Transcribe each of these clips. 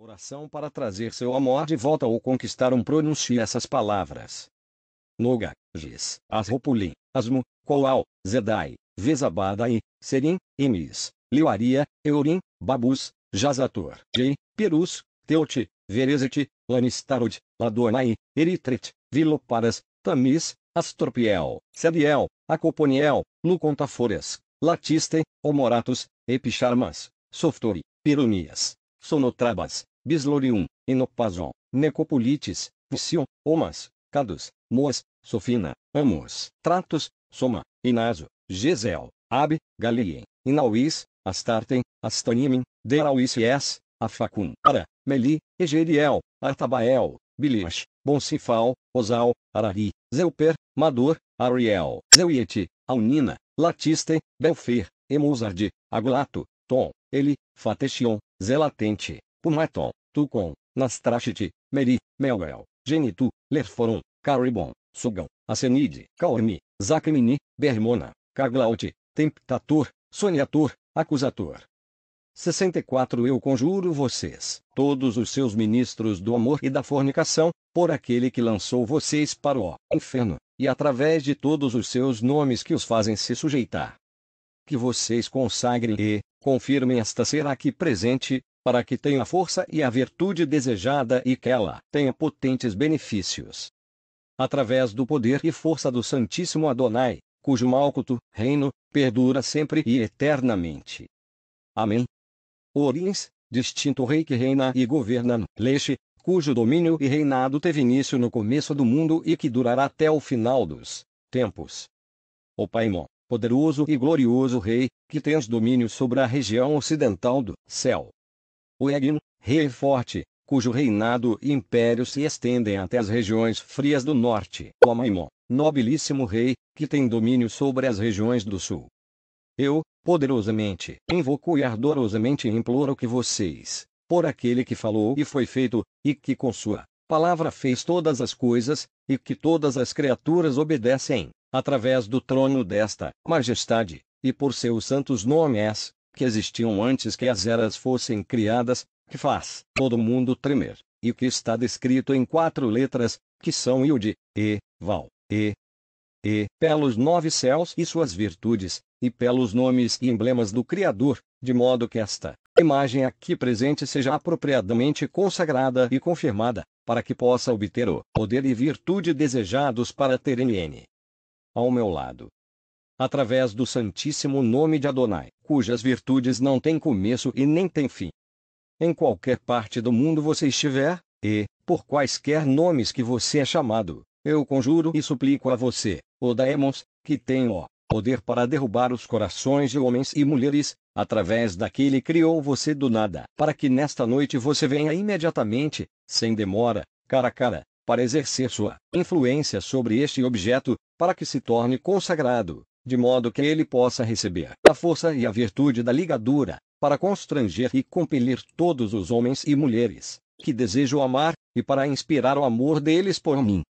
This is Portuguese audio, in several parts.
Oração para trazer seu amor de volta ou conquistar um pronuncie essas palavras. Noga, Gis, Asropolim, Asmo, Coal, Zedai, Vesabaday, Serim, Emis, Liuaria, Eurim, Babus, Jasator, Jehi, Pirus, Theut, Vereset, Lanistarod, Ladonay, Eritret, Viloparas, Tamis, Astropiel, Seriel, Accoponiel, Lucontaphoras, Latisten, Omoratos, Epicharmas, Sophtorim, Pironias, Sonotrabas, Bislorium, Inopazon, Necopolites, Vsion, Omas, Cados, Moas, Sophina, Amos, Tratos, Soma, Inaso, Gesel, Ab, Galien, Inauis, Astartem, Astanimim, Derauicies, Afacum, Ara, Meli, Egeriel, Artabael, Biliach, Bonsifal, Osal, Arari, Zeuper, Mador, Ariel, Zeuiete, Aunina, Latisten, Belfer, Emuzard, Agulato, Tom, Eli, Fatestion, Zelatente, Pumaton, Tucon, Nastrachite, Meri, Melel, Genitu, Lerforon, Caribon, Sugão, Acenide, Caormi, Zacmini, Bermona, Caglaute, Temptator, Soniator, Acusator. 64 Eu conjuro vocês, todos os seus ministros do amor e da fornicação, por aquele que lançou vocês para o inferno, e através de todos os seus nomes que os fazem se sujeitar. Que vocês consagrem e confirmem esta ser aqui presente, para que tenha a força e a virtude desejada e que ela tenha potentes benefícios. Através do poder e força do Santíssimo Adonai, cujo málcuto, reino, perdura sempre e eternamente. Amém. Orins, distinto rei que reina e governa no leste, cujo domínio e reinado teve início no começo do mundo e que durará até o final dos tempos. Ó Paimon, poderoso e glorioso rei, que tens domínio sobre a região ocidental do céu. O Egno, rei forte, cujo reinado e império se estendem até as regiões frias do norte. Ó Maimon, nobilíssimo rei, que tem domínio sobre as regiões do sul. Eu, poderosamente, invoco e ardorosamente imploro que vocês, por aquele que falou e foi feito, e que com sua palavra fez todas as coisas, e que todas as criaturas obedecem, através do trono desta majestade, e por seus santos nomes, que existiam antes que as eras fossem criadas, que faz todo mundo tremer, e que está descrito em 4 letras, que são Iud, E, Val, E, pelos 9 céus e suas virtudes, e pelos nomes e emblemas do Criador, de modo que esta imagem aqui presente seja apropriadamente consagrada e confirmada, para que possa obter o poder e virtude desejados para terem N. ao meu lado. Através do santíssimo nome de Adonai, cujas virtudes não têm começo e nem têm fim. Em qualquer parte do mundo você estiver, e, por quaisquer nomes que você é chamado, eu conjuro e suplico a você, ó Daemons, que tem o poder para derrubar os corações de homens e mulheres, através daquele que criou você do nada, para que nesta noite você venha imediatamente, sem demora, cara a cara, para exercer sua influência sobre este objeto, para que se torne consagrado, de modo que ele possa receber a força e a virtude da ligadura, para constranger e compelir todos os homens e mulheres, que desejo amar, e para inspirar o amor deles por mim.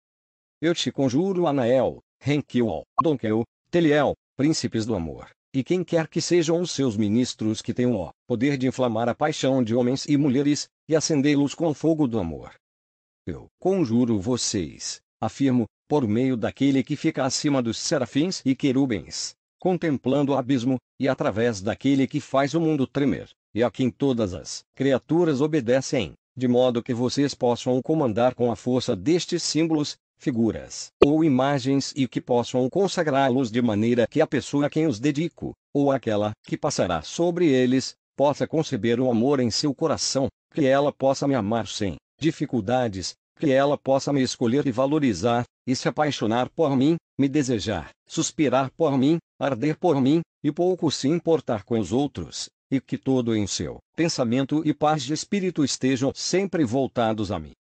Eu te conjuro Anael, Renkiel, Donkel, Teliel, príncipes do amor, e quem quer que sejam os seus ministros que tenham o poder de inflamar a paixão de homens e mulheres, e acendê-los com o fogo do amor. Eu conjuro vocês, afirmo, por meio daquele que fica acima dos serafins e querubins, contemplando o abismo, e através daquele que faz o mundo tremer, e a quem todas as criaturas obedecem, de modo que vocês possam comandar com a força destes símbolos, figuras, ou imagens e que possam consagrá-los de maneira que a pessoa a quem os dedico, ou aquela que passará sobre eles, possa conceber o amor em seu coração, que ela possa me amar sem dificuldades, que ela possa me escolher e valorizar, e se apaixonar por mim, me desejar, suspirar por mim, arder por mim, e pouco se importar com os outros, e que todo em seu pensamento e paz de espírito estejam sempre voltados a mim,